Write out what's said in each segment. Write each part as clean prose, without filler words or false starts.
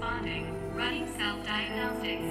responding. Running self-diagnostics.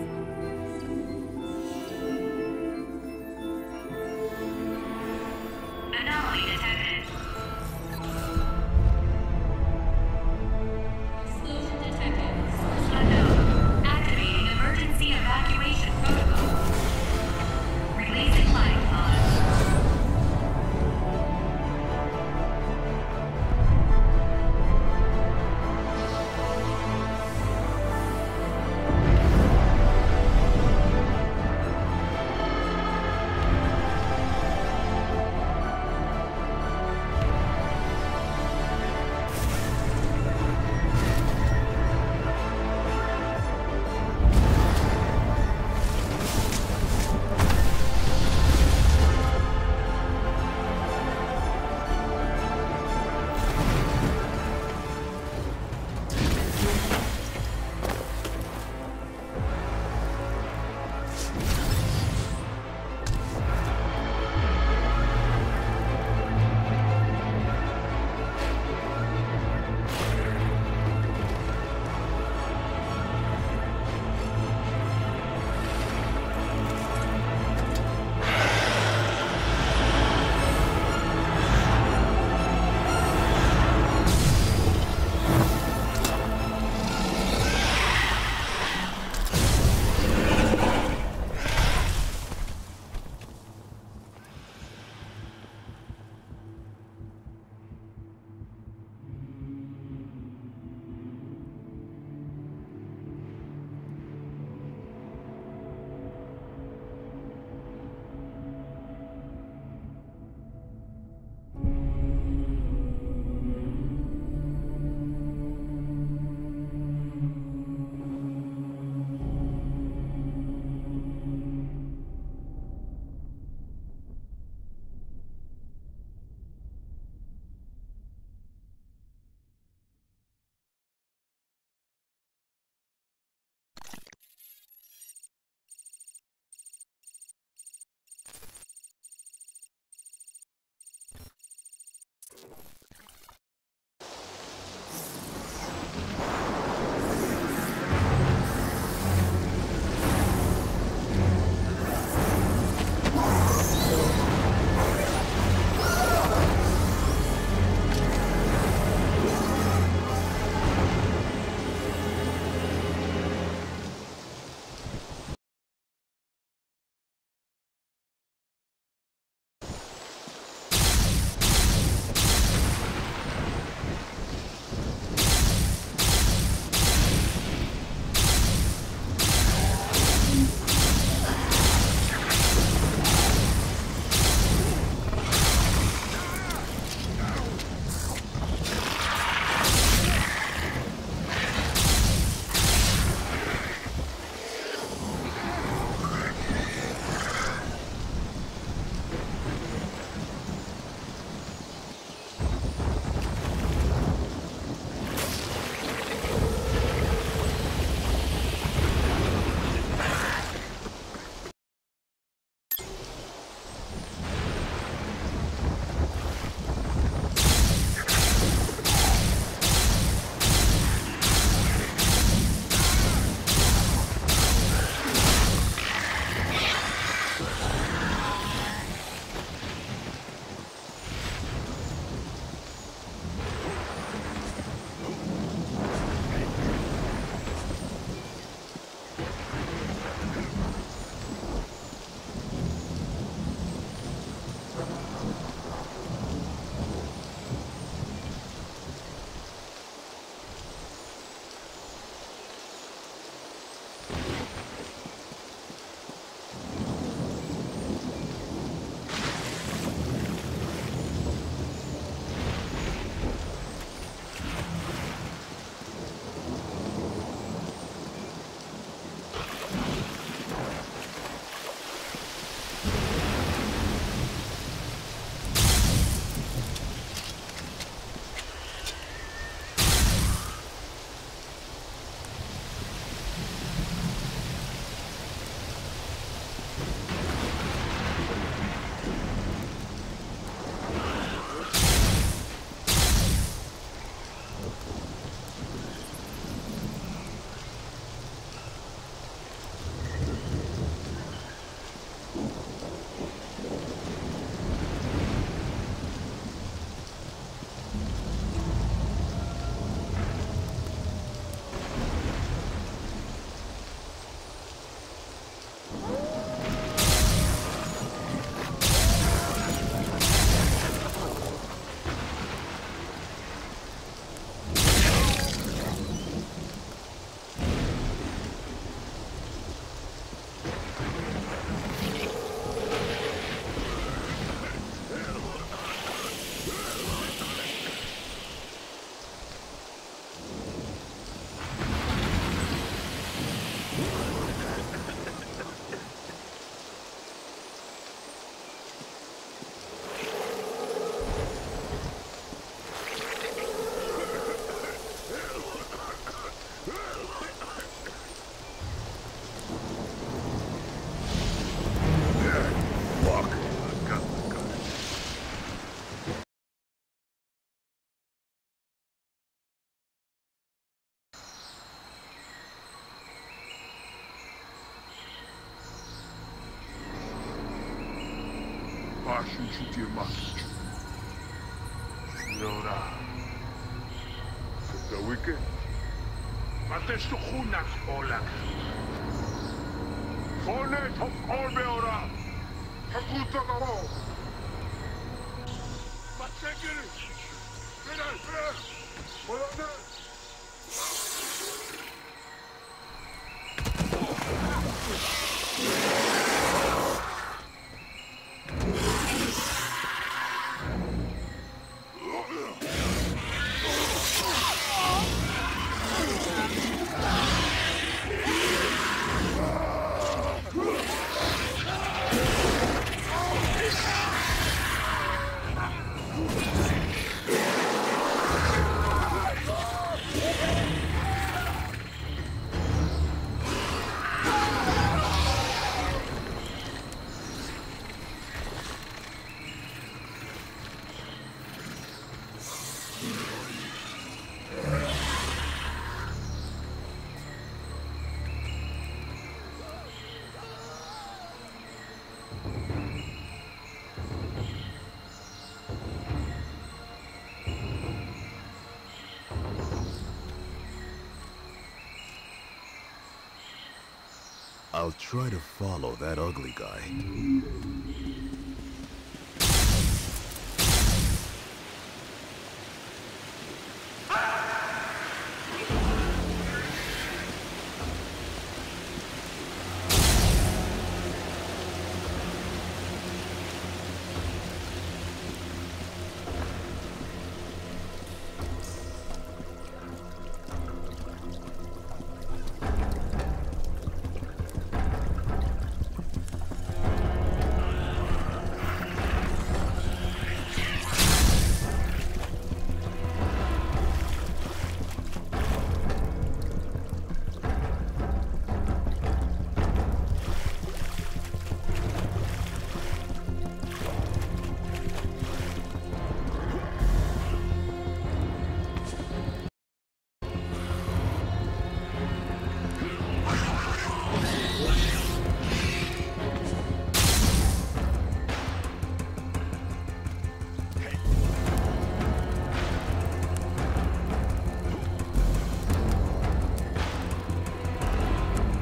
I'll try to follow that ugly guy.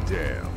Damn.